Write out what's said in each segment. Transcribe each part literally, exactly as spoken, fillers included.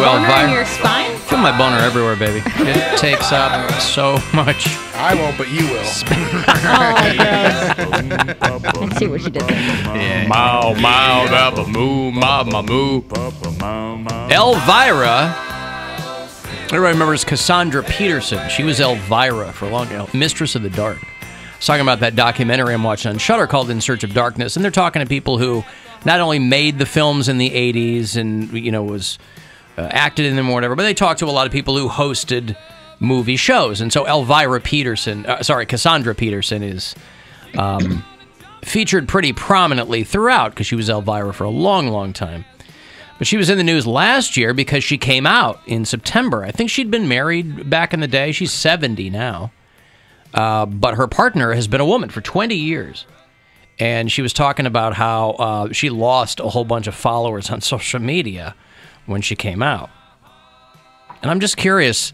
to Elvira. Your spine? Feel my boner everywhere, baby. It takes up so much. I won't, but you will. Oh, let's see what she did there. Mow, mow, dabba, moo, ma, ma, moo. Elvira. Everybody remembers Cassandra Peterson. She was Elvira for a long time. Mistress of the Dark. I was talking about that documentary I'm watching on Shudder called In Search of Darkness, and they're talking to people who not only made the films in the eighties and, you know, was uh, acted in them or whatever, but they talked to a lot of people who hosted movie shows. And so Elvira Peterson, uh, sorry, Cassandra Peterson is um, featured pretty prominently throughout because she was Elvira for a long, long time. But she was in the news last year because she came out in September. I think she'd been married back in the day. She's seventy now. Uh, but her partner has been a woman for twenty years. And she was talking about how uh, she lost a whole bunch of followers on social media when she came out. And I'm just curious,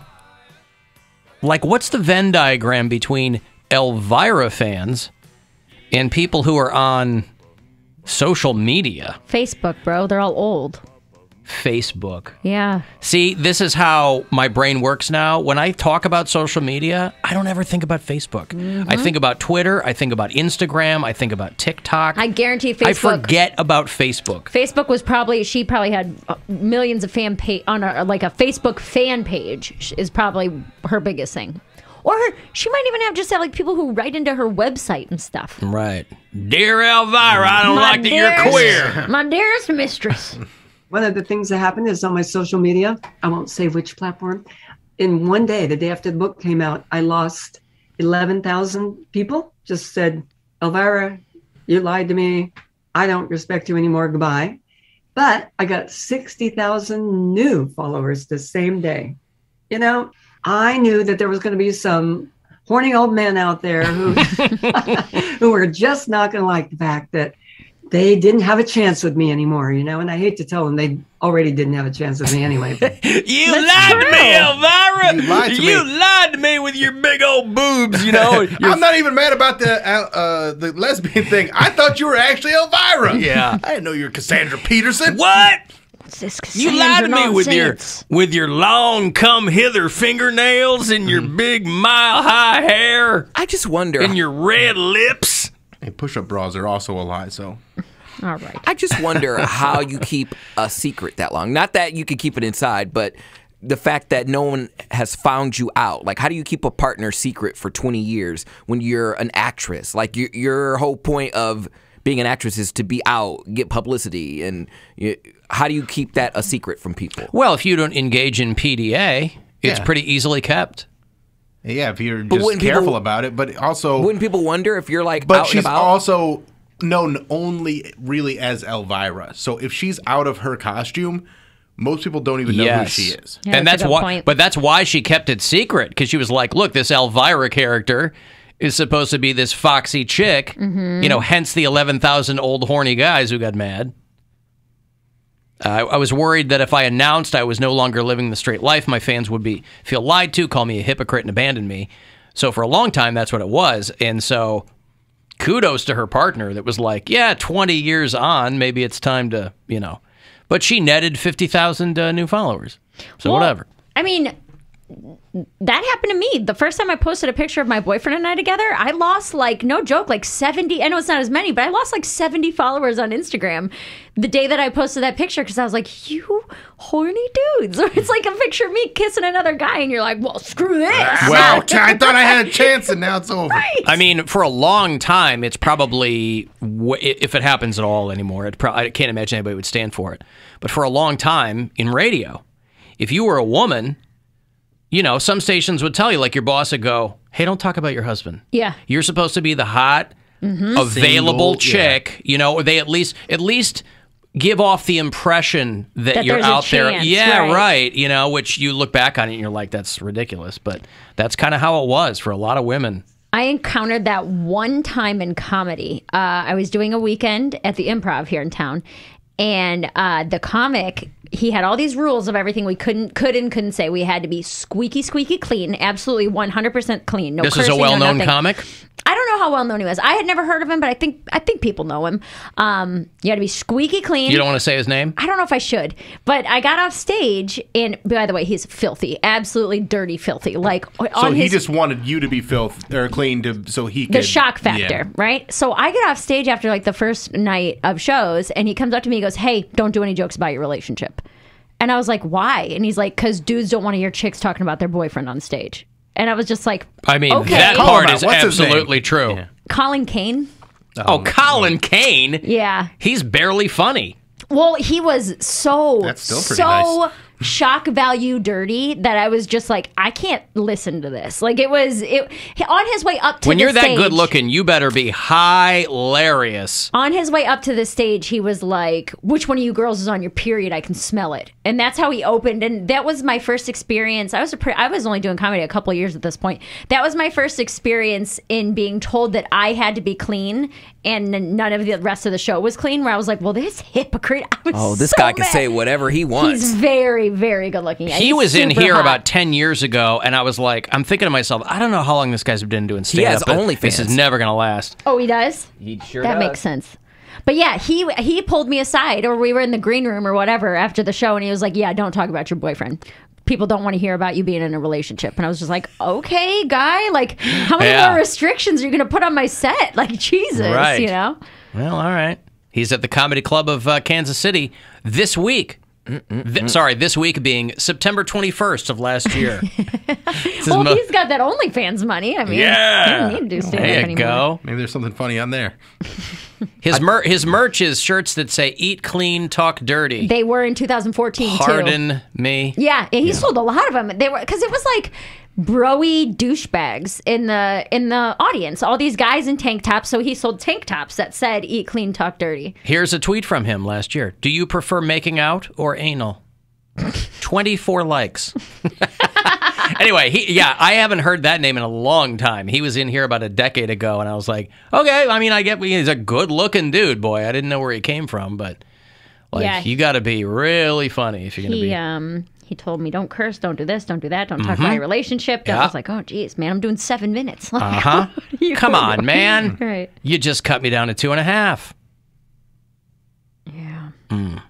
like, what's the Venn diagram between Elvira fans and people who are on social media? Facebook, bro. They're all old. Facebook. Yeah. See, this is how my brain works now. When I talk about social media, I don't ever think about Facebook. Mm-hmm. I think about Twitter. I think about Instagram. I think about TikTok. I guarantee Facebook. I forget about Facebook. Facebook was probably, she probably had millions of fan page, on a, like a Facebook fan page is probably her biggest thing. Or her, she might even have just have like people who write into her website and stuff. Right. Dear Elvira, I don't my like dearest, that you're queer. My dearest mistress. One of the things that happened is on my social media, I won't say which platform, in one day, the day after the book came out, I lost eleven thousand people. Just said, Elvira, you lied to me. I don't respect you anymore. Goodbye. But I got sixty thousand new followers the same day. You know, I knew that there was going to be some horny old men out there who, who were just not going to like the fact that they didn't have a chance with me anymore, you know, and I hate to tell them they already didn't have a chance with me anyway. you lied true. to me, Elvira. You, lied to, you me. lied to me with your big old boobs, you know. I'm not even mad about the uh, uh, the lesbian thing. I thought you were actually Elvira. Yeah, I didn't know you were Cassandra Peterson. What? What's this Cassandra you lied to me with sense. your with your long come hither fingernails and mm. your big mile high hair. I just wonder. And your red lips. And push-up bras are also a lie, so. All right. I just wonder how you keep a secret that long. Not that you can keep it inside, but the fact that no one has found you out. Like, how do you keep a partner secret for twenty years when you're an actress? Like, you, your whole point of being an actress is to be out, get publicity, and you, how do you keep that a secret from people? Well, if you don't engage in P D A, it's yeah. pretty easily kept. Yeah, if you're but just careful people, about it, but also... Wouldn't people wonder if you're, like, but out she's and about? Also known only really as Elvira. So if she's out of her costume, most people don't even know yes. who she is. Yeah, and that's that's why, point. But that's why she kept it secret, because she was like, look, this Elvira character is supposed to be this foxy chick, mm-hmm. you know, hence the eleven thousand old horny guys who got mad. Uh, I, I was worried that if I announced I was no longer living the straight life, my fans would be feel lied to, call me a hypocrite, and abandon me. So for a long time, that's what it was. And so kudos to her partner that was like, yeah, twenty years on, maybe it's time to, you know. But she netted fifty thousand uh, new followers. So well, whatever. I mean, that happened to me. The first time I posted a picture of my boyfriend and I together, I lost, like, no joke, like seventy. I know it's not as many, but I lost like seventy followers on Instagram the day that I posted that picture because I was like, you horny dudes. It's like a picture of me kissing another guy, and you're like, well, screw this. Well, I thought I had a chance, and now it's over. Right. I mean, for a long time, it's probably, if it happens at all anymore, it pro I can't imagine anybody would stand for it. But for a long time in radio, if you were a woman, you know, some stations would tell you, like your boss would go, hey, don't talk about your husband. Yeah. You're supposed to be the hot, mm-hmm. available Single, chick, yeah. you know, or they at least at least give off the impression that, that you're out there. Chance, yeah, right. right. You know, which you look back on it and you're like, that's ridiculous. But that's kind of how it was for a lot of women. I encountered that one time in comedy. Uh, I was doing a weekend at the Improv here in town. And uh, the comic, he had all these rules of everything we couldn't, could and couldn't say. We had to be squeaky, squeaky clean, absolutely one hundred percent clean. No cursing, no nothing. This is a well-known comic? I don't know how well known he was. I had never heard of him, but I think I think people know him. Um, you had to be squeaky clean. You don't want to say his name? I don't know if I should. But I got off stage, and by the way, he's filthy, absolutely dirty, filthy. Like on so he his, just wanted you to be filth or clean to so he could the shock factor, yeah. right? So I get off stage after like the first night of shows, and he comes up to me, he goes, "Hey, don't do any jokes about your relationship." And I was like, "Why?" And he's like, "Because dudes don't want to hear chicks talking about their boyfriend on stage." And I was just like, I mean, okay. that part is absolutely true. Yeah. Colin Kane? Um, oh, Colin Kane? Yeah. He's barely funny. Well, he was so, That's still pretty so nice. shock value dirty that I was just like, I can't listen to this. Like, it was, it on his way up to when the stage. When you're that good looking, you better be hilarious. On his way up to the stage, he was like, "Which one of you girls is on your period? I can smell it." And that's how he opened. And that was my first experience. I was a pre- I was only doing comedy a couple of years at this point. That was my first experience in being told that I had to be clean and none of the rest of the show was clean, where I was like, well, this hypocrite. I was oh, this so guy mad. Can say whatever he wants. He's very, very good looking. He He's was in here hot. about ten years ago, and I was like, I'm thinking to myself, I don't know how long this guy's been doing stand-up. He has OnlyFans. This is never going to last. Oh, he does? He sure that does. That makes sense. But yeah, he he pulled me aside, or we were in the green room or whatever after the show, and he was like, yeah, don't talk about your boyfriend. People don't want to hear about you being in a relationship. And I was just like, okay, guy, like, how many yeah. more restrictions are you going to put on my set? Like, Jesus, right. you know? Well, all right. He's at the Comedy Club of uh, Kansas City this week. Mm-mm-mm. Th sorry, this week being September twenty-first of last year. Well, he's got that OnlyFans money. I mean, yeah. he doesn't need to do stand-up anymore. There you go. Maybe there's something funny on there. His, mer his merch is shirts that say, "Eat clean, talk dirty." They were in two thousand fourteen, Pardon too. me. Yeah, he yeah. sold a lot of them. They were, because it was like broy douchebags in the in the audience. All these guys in tank tops, so he sold tank tops that said, "Eat clean, talk dirty." Here's a tweet from him last year. "Do you prefer making out or anal?" twenty-four likes. Anyway, he, yeah, I haven't heard that name in a long time. He was in here about a decade ago, and I was like, okay, I mean, I get he's a good-looking dude, boy. I didn't know where he came from, but like, yeah, you got to be really funny if you're going to be... Um, he told me, "Don't curse, don't do this, don't do that, don't mm-hmm. talk about your relationship." Yeah. I was like, oh, geez, man, I'm doing seven minutes. Like, uh-huh. Come on, man. Right. You just cut me down to two and a half. Yeah. Mm.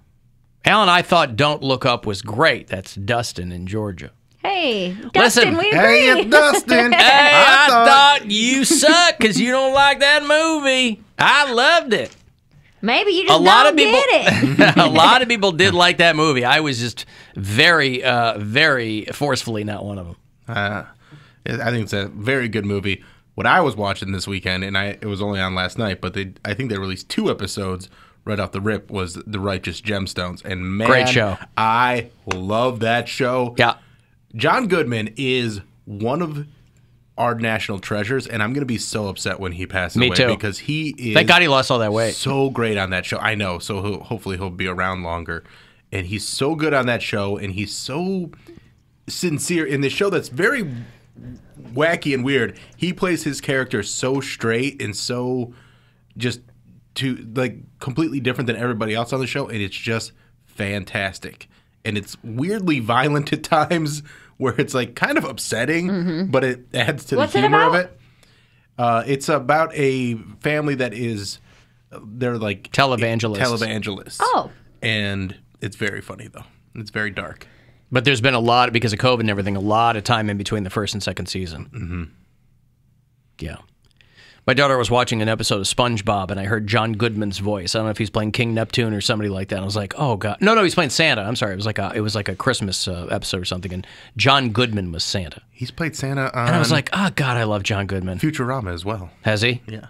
Alan, I thought "Don't Look Up" was great. That's Dustin in Georgia. Hey, Dustin, listen, we agree. Hey, it's Dustin. Hey, I, I thought, thought you suck because you don't like that movie. I loved it. Maybe you just a lot of people, get it. A lot of people did like that movie. I was just very, uh, very forcefully not one of them. Uh, I think it's a very good movie. What I was watching this weekend, and I it was only on last night, but they I think they released two episodes right off the rip, was The Righteous Gemstones. And man, great show. I love that show. Yeah. John Goodman is one of our national treasures, and I'm going to be so upset when he passes away. Me too. Because he is... Thank God he lost all that weight. So great on that show. I know. So he'll, hopefully he'll be around longer. And he's so good on that show, and he's so sincere in this show that's very wacky and weird. He plays his character so straight and so just to like completely different than everybody else on the show, and it's just fantastic. And it's weirdly violent at times, where it's like kind of upsetting, mm-hmm. but it adds to What's the humor it of it. Uh, it's about a family that is, they're like televangelists. Televangelists. Oh. And it's very funny, though. It's very dark. But there's been a lot, because of COVID and everything, a lot of time in between the first and second season. Mm-hmm. Yeah. My daughter was watching an episode of SpongeBob, and I heard John Goodman's voice. I don't know if he's playing King Neptune or somebody like that. And I was like, "Oh God, no, no, he's playing Santa." I'm sorry, it was like a, it was like a Christmas uh, episode or something, and John Goodman was Santa. He's played Santa, on and I was like, "Oh God, I love John Goodman." Futurama as well. Has he? Yeah,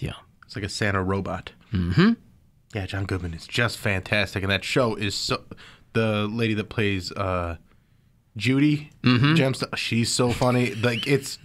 yeah. It's like a Santa robot. Mm-hmm. Yeah, John Goodman is just fantastic, and that show is so. The lady that plays uh, Judy, mm-hmm. Gemstone, she's so funny. Like it's.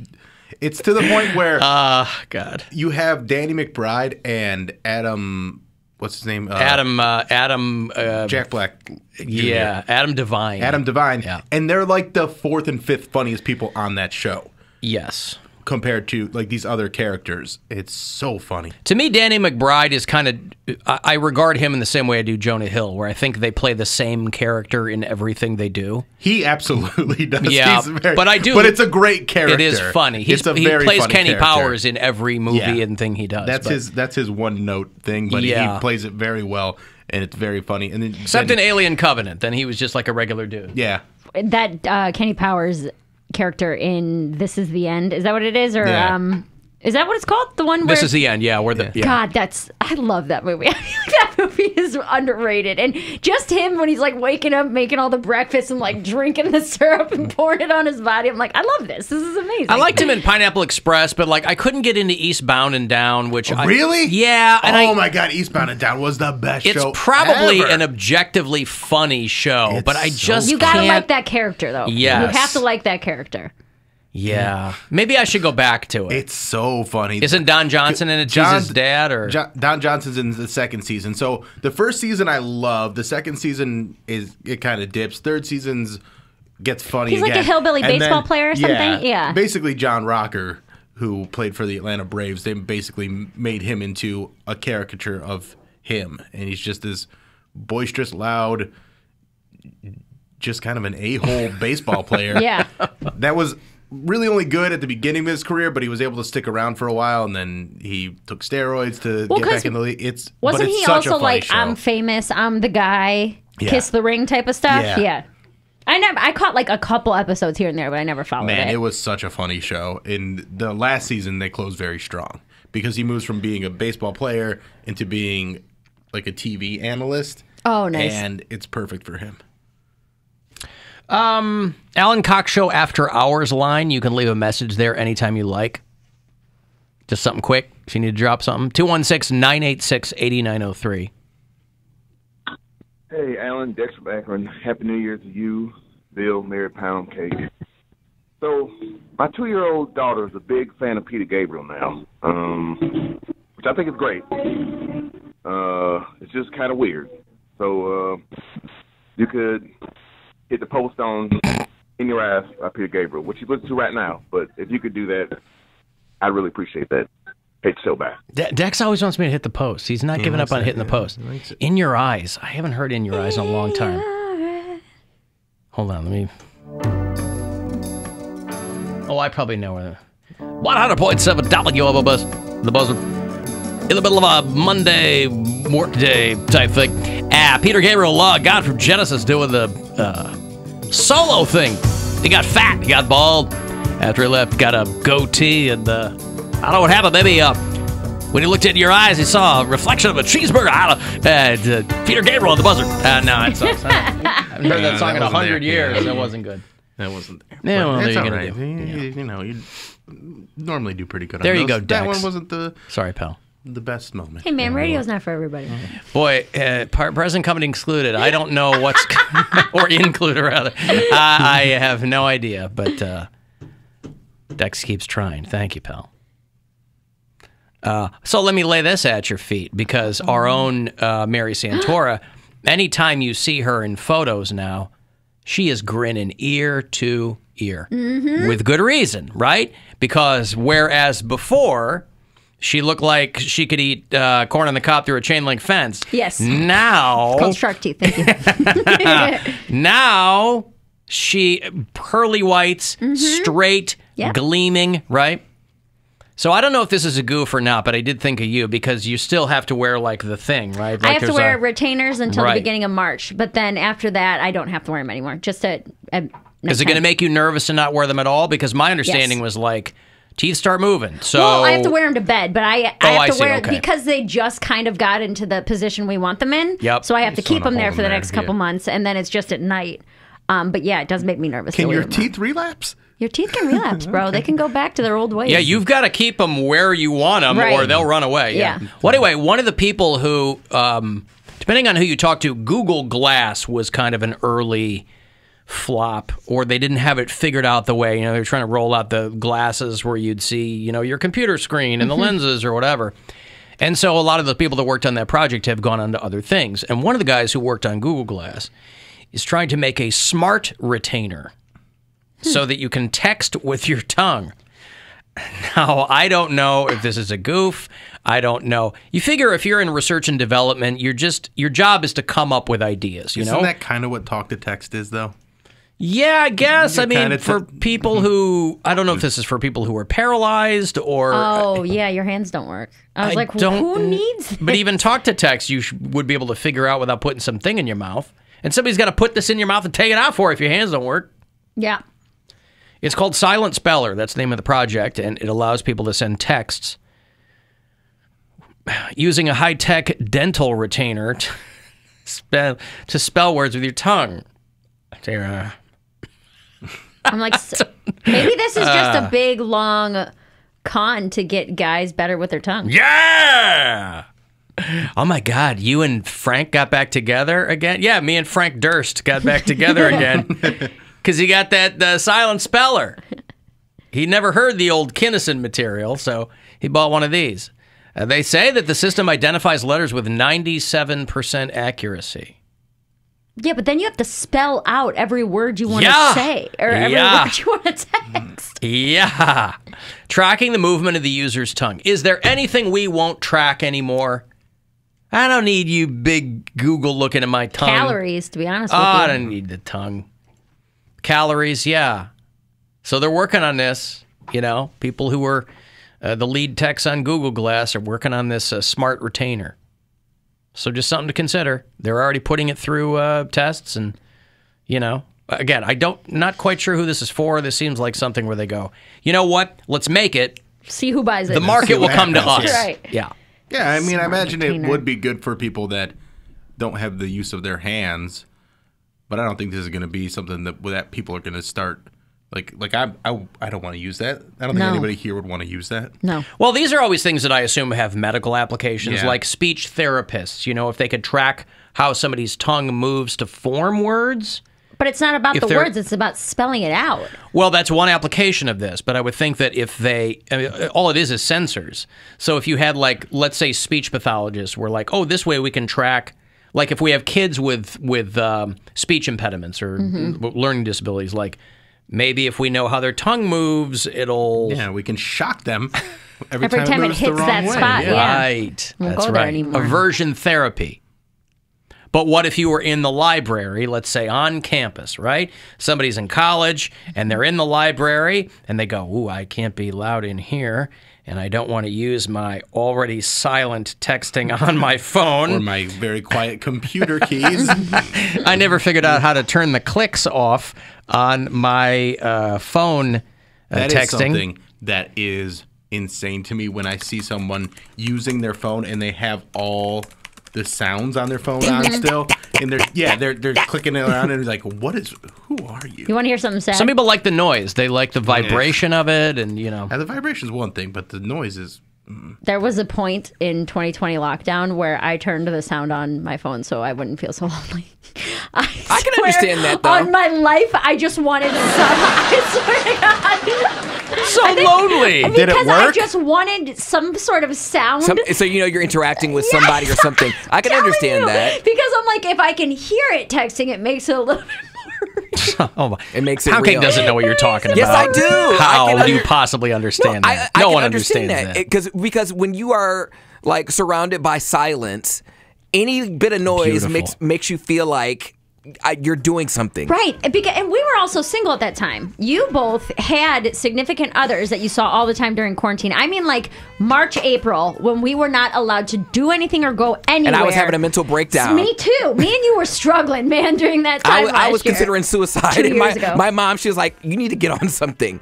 It's to the point where uh, God. you have Danny McBride and Adam, what's his name? Uh, Adam, uh, Adam. Uh, Jack Black. Junior Yeah, Adam Devine. Adam Devine. Yeah. And they're like the fourth and fifth funniest people on that show. Yes. compared to like these other characters. It's so funny. To me, Danny McBride is kind of, I, I regard him in the same way I do Jonah Hill, where I think they play the same character in everything they do. He absolutely does. Yeah, very, but I do. But it's a great character. It is funny. He's, it's a very he plays funny Kenny character. Powers in every movie yeah. and thing he does. That's but. his. That's his one note thing. But yeah. he plays it very well, and it's very funny. And then, except then, in Alien Covenant, then he was just like a regular dude. Yeah. That uh, Kenny Powers character in This Is The End, is that what it is? Or yeah. um is that what it's called? The one where This Is The End, yeah. Where the yeah. God, that's I love that movie. I feel like that movie is underrated. And just him when he's like waking up, making all the breakfast and like drinking the syrup and pouring it on his body. I'm like, I love this. This is amazing. I liked him in Pineapple Express, but like I couldn't get into Eastbound and Down, which oh, really? I, yeah. And oh I, my God, Eastbound and Down was the best it's show. It's probably ever. an objectively funny show, it's but I just so you gotta can't. like that character though. Yes. You have to like that character. Yeah. Maybe I should go back to it. It's so funny. Isn't Don Johnson in it? John's dad? Or John, Don Johnson's in the second season. So the first season I love. The second season, is it kind of dips. Third season's gets funny He's again. Like a hillbilly and baseball then, player or something? Yeah, yeah. Basically John Rocker, who played for the Atlanta Braves, they basically made him into a caricature of him. And he's just this boisterous, loud, just kind of an a-hole baseball player. Yeah. That was... really only good at the beginning of his career, but he was able to stick around for a while, and then he took steroids to well, get back in the league. It's wasn't but it's he such also like show. I'm famous, I'm the guy, yeah. kiss the ring type of stuff? Yeah. yeah. I never I caught like a couple episodes here and there, but I never followed Man, it. Man, it was such a funny show. In the last season they closed very strong because he moves from being a baseball player into being like a T V analyst. Oh, nice. And it's perfect for him. Um, Alan Cox Show After Hours line. You can leave a message there anytime you like. Just something quick if you need to drop something. two one six, nine eight six, eight nine zero three. Hey, Alan, Dexter Backman. Happy New Year to you, Bill, Mary, Poundcake. So, my two-year-old daughter is a big fan of Peter Gabriel now, um, which I think is great. Uh, it's just kind of weird. So, uh, you could... hit the post on In Your Eyes by Peter Gabriel, which you listen to right now. But if you could do that, I'd really appreciate that. It's so bad. De Dex always wants me to hit the post. He's not he giving up on it, hitting yeah. the post. In Your Eyes. I haven't heard In Your Eyes in a long time. Hold on, let me... Oh, I probably know where... one hundred point seven W Buzz. The buzzer. In the middle of a Monday workday type thing. Ah, Peter Gabriel, Law God from Genesis, doing the uh, solo thing. He got fat, he got bald. After he left, got a goatee, and uh, I don't know what happened. Maybe uh, when he looked into your eyes, he saw a reflection of a cheeseburger. I don't, uh, uh, Peter Gabriel on the buzzer. Uh, no, it sucks. I haven't heard that song in a hundred years. That wasn't good. That wasn't there. Yeah, well, there you right. do. You, yeah. you know, you normally do pretty good. There on you those. go, Dex. That one wasn't the. Sorry, pal. The best moment. Hey, man, radio's not for everybody. Boy, uh, present company excluded. I don't know what's... or included, rather. Uh, I have no idea, but uh, Dex keeps trying. Thank you, pal. Uh, so let me lay this at your feet, because our own uh, Mary Santora, anytime you see her in photos now, she is grinning ear to ear. Mm-hmm. With good reason, right? Because whereas before... she looked like she could eat uh, corn on the cob through a chain link fence. Yes. Now... it's called shark teeth. Thank you. Now, she... pearly whites, mm-hmm. straight, yeah. gleaming, right? So I don't know if this is a goof or not, but I did think of you because you still have to wear, like, the thing, right? Like I have to wear a... retainers until right. the beginning of March. But then after that, I don't have to wear them anymore. Just to... Uh, is it going to make you nervous to not wear them at all? Because my understanding yes. was, like... teeth start moving, so... well, I have to wear them to bed, but I, I oh, have to I see. wear okay. because they just kind of got into the position we want them in, yep. so I have you to keep them there for the next there. couple yeah. months, and then it's just at night. Um, but yeah, it does make me nervous. Can your teeth relapse? Your teeth can relapse, bro. Okay. They can go back to their old ways. Yeah, you've got to keep them where you want them, right. or they'll run away. Yeah. yeah. Well, anyway, one of the people who, um, depending on who you talk to, Google Glass was kind of an early... flop, or they didn't have it figured out the way, you know, they're trying to roll out the glasses where you'd see, you know, your computer screen and the lenses or whatever. And so a lot of the people that worked on that project have gone on to other things. And one of the guys who worked on Google Glass is trying to make a smart retainer hmm. so that you can text with your tongue. Now, I don't know if this is a goof. I don't know. You figure if you're in research and development, you're just your job is to come up with ideas, you Isn't know? Isn't that kind of what talk to text is, though? Yeah, I guess. You're I mean, for people who, I don't know if this is for people who are paralyzed or. Oh, yeah, your hands don't work. I was I like, don't, who needs this? But even talk to text, you sh would be able to figure out without putting something in your mouth. And somebody's got to put this in your mouth and take it out for it if your hands don't work. Yeah. It's called Silent Speller. That's the name of the project, and it allows people to send texts using a high-tech dental retainer to spell, to spell words with your tongue. I'm like, maybe this is just a big, long con to get guys better with their tongue. Yeah! Oh, my God. You and Frank got back together again? Yeah, me and Frank Durst got back together again. Because he got that uh, Silent Speller. He never heard the old Kinnison material, so he bought one of these. Uh, they say that the system identifies letters with ninety-seven percent accuracy. Yeah, but then you have to spell out every word you want yeah. to say. Or every yeah. word you want to text. Yeah. Tracking the movement of the user's tongue. Is there anything we won't track anymore? I don't need you big Google looking at my tongue. Calories, to be honest oh, with you. I don't need the tongue. Calories, yeah. So they're working on this, you know. People who were uh, the lead techs on Google Glass are working on this uh, smart retainer. So just something to consider. They're already putting it through uh, tests and, you know. Again, I don't, not quite sure who this is for. This seems like something where they go, you know what? Let's make it. See who buys it. The market will come to us. Right. Yeah. Yeah, I mean, smart I imagine retainer. It would be good for people that don't have the use of their hands. But I don't think this is going to be something that that people are going to start like like I I, I don't want to use that. I don't think no. anybody here would want to use that. No. Well, these are always things that I assume have medical applications, yeah. like speech therapists. You know, if they could track how somebody's tongue moves to form words. But it's not about the words; it's about spelling it out. Well, that's one application of this. But I would think that if they, I mean, all it is is sensors. So if you had like, let's say, speech pathologists were like, oh, this way we can track. Like if we have kids with with um, speech impediments or mm-hmm. learning disabilities, like maybe if we know how their tongue moves, it'll yeah we can shock them every, every time, time it, it hits that way. Spot. Yeah. Right, we'll that's right. Anymore. Aversion therapy. But what if you were in the library? Let's say on campus, right? Somebody's in college and they're in the library and they go, "Ooh, I can't be loud in here." And I don't want to use my already silent texting on my phone. Or my very quiet computer keys. I never figured out how to turn the clicks off on my uh, phone uh, that texting. That is something that is insane to me when I see someone using their phone and they have all the sounds on their phone on still. And they're, yeah, they're, they're clicking it around and it's like, what is, who are you? You want to hear something sad? Some people like the noise. They like the vibration yeah. of it and, you know. Now, the vibration is one thing, but the noise is. Mm. There was a point in twenty twenty lockdown where I turned the sound on my phone so I wouldn't feel so lonely. I, I can understand that, though. On my life, I just wanted some. I swear to God. So think, lonely. Because Did it work? I just wanted some sort of sound. Some, so, you know, you're interacting with somebody yes, or something. I can understand you, that. Because I'm like, if I can hear it texting, it makes it a little bit more. Oh, my. It makes it Poundcake real. doesn't know what you're talking about. Yes, I do. How I can, do you possibly understand no, that? I, I no one understand understands that. that. Because because when you are, like, surrounded by silence, any bit of noise Beautiful. makes makes you feel like I, you're doing something. Right. And, because, and we were also single at that time. You both had significant others that you saw all the time during quarantine. I mean, like March, April, when we were not allowed to do anything or go anywhere. And I was having a mental breakdown. Me too. Me and you were struggling, man, during that time. I, last I was year. considering suicide. Two years my, ago. my mom, she was like, you need to get on something.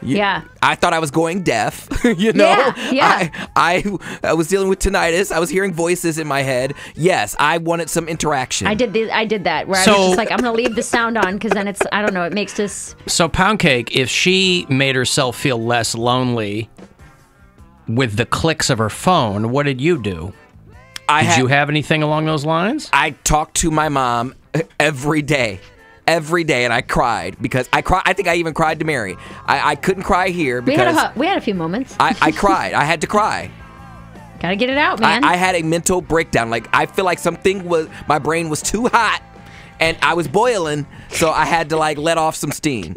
You, yeah. I thought I was going deaf, you know? Yeah, yeah. I, I I was dealing with tinnitus. I was hearing voices in my head. Yes, I wanted some interaction. I did the, I did that where so, I was just like, I'm going to leave the sound on because then it's, I don't know, it makes this. So Poundcake, if she made herself feel less lonely with the clicks of her phone, what did you do? I did had, you have anything along those lines? I talked to my mom every day. Every day, and I cried because I cried. I think I even cried to Mary. I, I couldn't cry here because we had a, we had a few moments. I, I cried. I had to cry. Gotta get it out, man. I, I had a mental breakdown. Like I feel like something was my brain was too hot, and I was boiling, so I had to like let off some steam.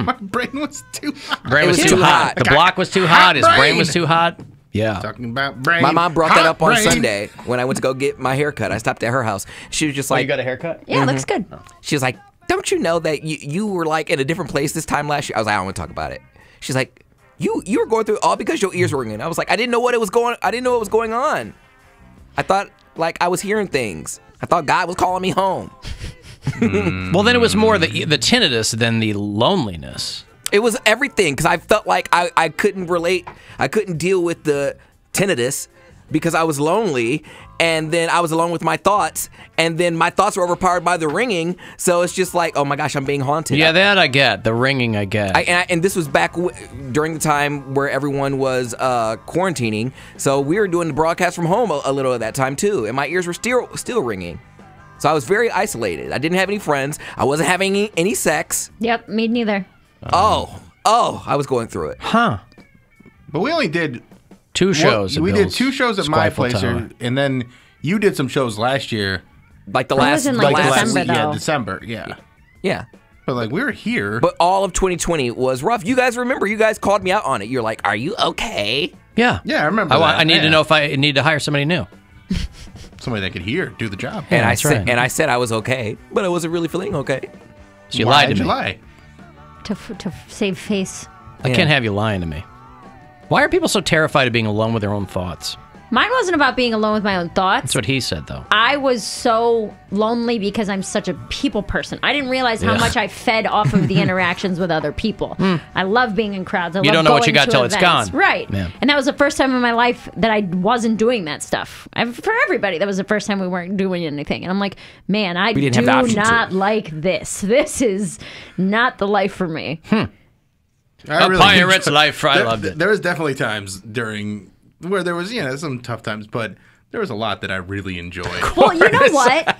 Hmm. My brain was too hot. Brain was, was too hot. hot. The like block I, was too hot. hot His brain. brain was too hot. Yeah. Talking about brain. My mom brought hot that up brain. on Sunday when I went to go get my haircut. I stopped at her house. She was just like, oh, you got a haircut? Yeah, mm-hmm. It looks good. She was like, don't you know that you, you were like in a different place this time last year? I was like, I don't want to talk about it. She's like, you you were going through it all because your ears were ringing. I was like, I didn't know what it was going I didn't know what was going on. I thought like I was hearing things. I thought God was calling me home. Mm. Well, then it was more the the tinnitus than the loneliness. It was everything, because I felt like I, I couldn't relate. I couldn't deal with the tinnitus because I was lonely, and then I was alone with my thoughts, and then my thoughts were overpowered by the ringing, so it's just like, oh my gosh, I'm being haunted. Yeah, that I get. The ringing I get. I, and, I, and this was back w during the time where everyone was uh, quarantining, so we were doing the broadcast from home a, a little at that time, too, and my ears were still, still ringing. So I was very isolated. I didn't have any friends. I wasn't having any, any sex. Yep, me neither. Oh, oh, I was going through it. Huh. But we only did two shows. Well, we Bill's did two shows at my place, or, and then you did some shows last year. Like the last, in like, like last December, week, yeah, December, yeah. Yeah. But like, we were here. But all of twenty twenty was rough. You guys remember, you guys called me out on it. You're like, are you okay? Yeah. Yeah, I remember I, that. I need yeah. to know if I need to hire somebody new. Somebody that could hear, do the job. And, yeah, I said, right. and I said I was okay, but I wasn't really feeling okay. So you Why lied to me. Lie? To, f to save face. I yeah. can't have you lying to me. Why are people so terrified of being alone with their own thoughts? Mine wasn't about being alone with my own thoughts. That's what he said, though. I was so lonely because I'm such a people person. I didn't realize how yeah. much I fed off of the interactions with other people. Mm. I love being in crowds. I you love don't know what you got till it's gone. Right. Yeah. And that was the first time in my life that I wasn't doing that stuff. I, for everybody, that was the first time we weren't doing anything. And I'm like, man, I do not like this. This is not the life for me. Hmm. I a really pirate's life, I there, loved it. There was definitely times during... where there was, you know, some tough times, but there was a lot that I really enjoyed. Well, you know what?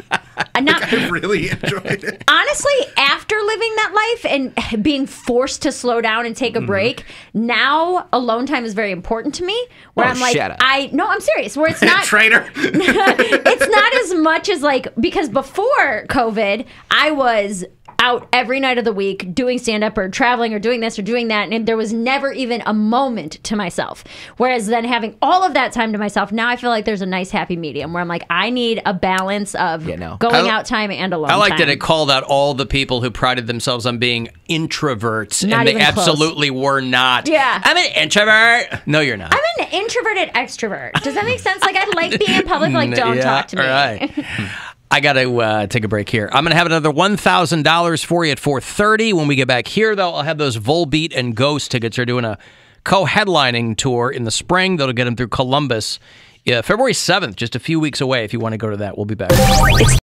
Not, like I really enjoyed it. Honestly, after living that life and being forced to slow down and take a break, mm. now alone time is very important to me. Where oh, I'm like, shut up. I no, I'm serious. Where it's not traitor. It's not as much as like, because before COVID, I was out every night of the week doing stand-up or traveling or doing this or doing that, and there was never even a moment to myself. Whereas then having all of that time to myself, now I feel like there's a nice happy medium where I'm like, I need a balance of yeah, no. going out time and alone time. I like time. that it called out all the people who prided themselves on being introverts, not and they absolutely close. were not. Yeah. I'm an introvert. No, you're not. I'm an introverted extrovert. Does that make sense? Like, I like being in public, like, don't yeah, talk to me. All right. I got to uh, take a break here. I'm going to have another one thousand dollars for you at four thirty. When we get back here, though, I'll have those Volbeat and Ghost tickets. They're doing a co-headlining tour in the spring. That'll get them through Columbus. Yeah, February seventh, just a few weeks away if you want to go to that. We'll be back.